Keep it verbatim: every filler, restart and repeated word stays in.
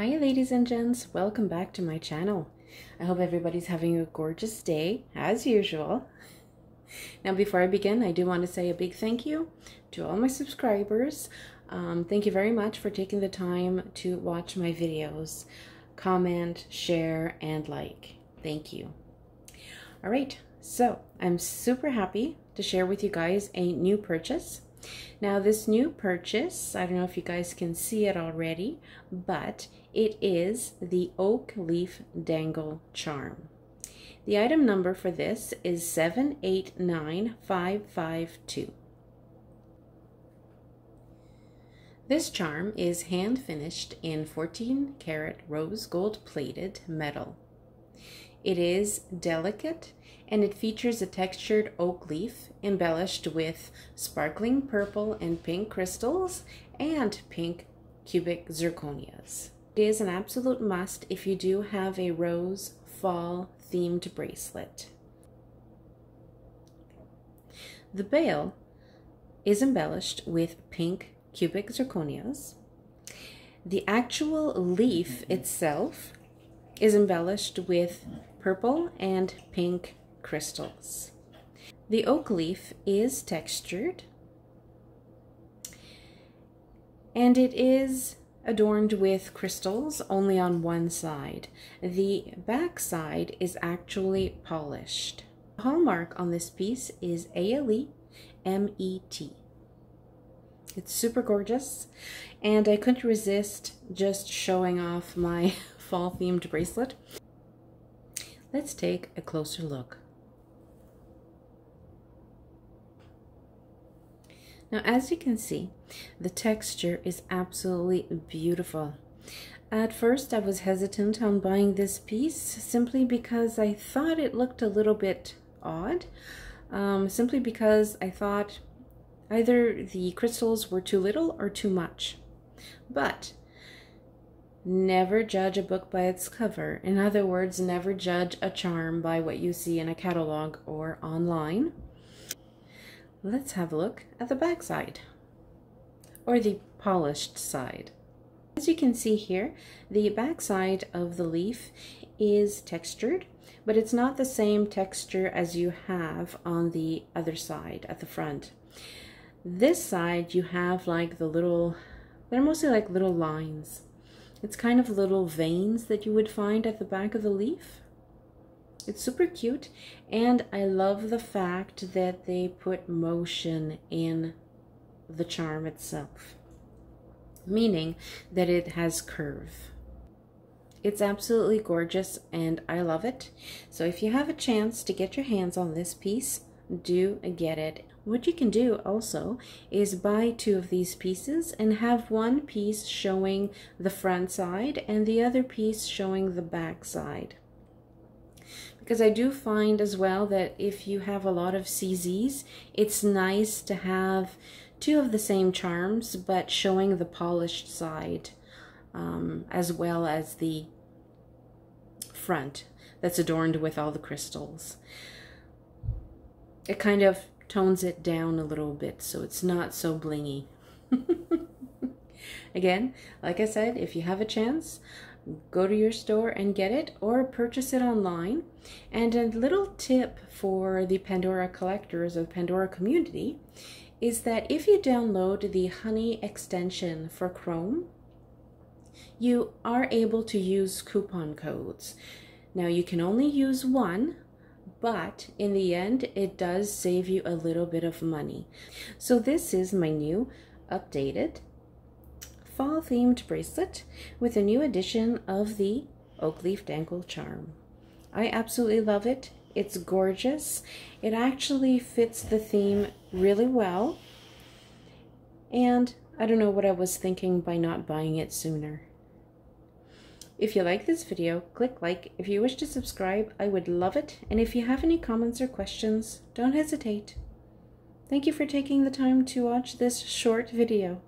Hi ladies and gents, welcome back to my channel. I hope everybody's having a gorgeous day as usual. Now before I begin, I do want to say a big thank you to all my subscribers. Um, thank you very much for taking the time to watch my videos, comment, share and like. Thank you. All right, so I'm super happy to share with you guys a new purchase. Now this new purchase, I don't know if you guys can see it already, but it is the Oak Leaf Dangle Charm. The item number for this is seven eight nine five five two. This charm is hand finished in fourteen karat rose gold plated metal. It is delicate and it features a textured oak leaf embellished with sparkling purple and pink crystals and pink cubic zirconias. It is an absolute must if you do have a rose fall themed bracelet. The bail is embellished with pink cubic zirconias. The actual leaf itself is embellished with purple and pink crystals. The oak leaf is textured and it is adorned with crystals only on one side. The back side is actually polished. The hallmark on this piece is A L E M E T. It's super gorgeous and I couldn't resist just showing off my fall themed bracelet. Let's take a closer look. Now, as you can see, the texture is absolutely beautiful. At first, I was hesitant on buying this piece simply because I thought it looked a little bit odd, um, simply because I thought either the crystals were too little or too much. But never judge a book by its cover. In other words, never judge a charm by what you see in a catalog or online. Let's have a look at the back side, or the polished side. As you can see here, the back side of the leaf is textured, but it's not the same texture as you have on the other side at the front. This side you have like the little, they're mostly like little lines. It's kind of little veins that you would find at the back of the leaf. It's super cute, and I love the fact that they put motion in the charm itself, meaning that it has curve. It's absolutely gorgeous and I love it. So if you have a chance to get your hands on this piece, do get it. What you can do also is buy two of these pieces and have one piece showing the front side and the other piece showing the back side. Because I do find as well that if you have a lot of C Zs, it's nice to have two of the same charms but showing the polished side um, as well as the front that's adorned with all the crystals. It kind of tones it down a little bit so it's not so blingy. Again, like I said, if you have a chance, go to your store and get it or purchase it online. And a little tip for the Pandora collectors or the Pandora community is that if you download the Honey extension for Chrome, you are able to use coupon codes. Now you can only use one, but in the end, it does save you a little bit of money. So this is my new updated fall themed bracelet with a new edition of the Oak Leaf Dangle Charm. I absolutely love it. It's gorgeous. It actually fits the theme really well. And I don't know what I was thinking by not buying it sooner. If you like this video, click like. If you wish to subscribe, I would love it. And if you have any comments or questions, don't hesitate. Thank you for taking the time to watch this short video.